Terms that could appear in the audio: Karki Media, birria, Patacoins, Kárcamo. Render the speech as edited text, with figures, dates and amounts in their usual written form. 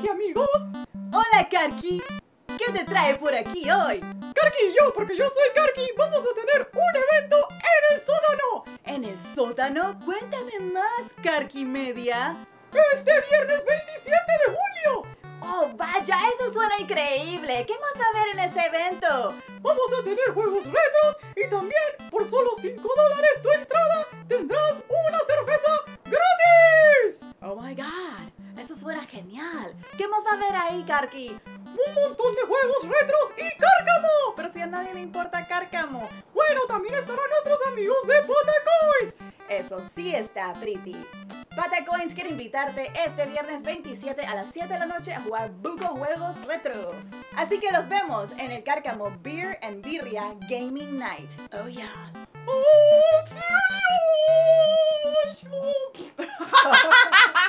Karki, amigos. Hola, Karki. ¿Qué te trae por aquí hoy? Karki y yo, porque yo soy Karki, vamos a tener un evento en el sótano. ¿En el sótano? Cuéntame más, Karki Media. Este viernes 27 de julio. ¡Oh, vaya! ¡Eso suena increíble! ¿Qué más va a haber en este evento? Vamos a tener juegos retros y también por solo $5 tu entrada tendrás una cerveza gratis. ¡Oh, my God! ¡Eso suena genial! ¿Qué más va a haber ahí, Karki? ¡Un montón de juegos retros y Kárcamo! Pero si a nadie le importa Kárcamo. Bueno, también estarán nuestros amigos de Patacoins. Eso sí está pretty. Patacoins quiere invitarte este viernes 27 a las 7 de la noche a jugar buco juegos retro. Así que los vemos en el Kárcamo Beer and Birria Gaming Night. Oh yes. ¡Oh, auxilio!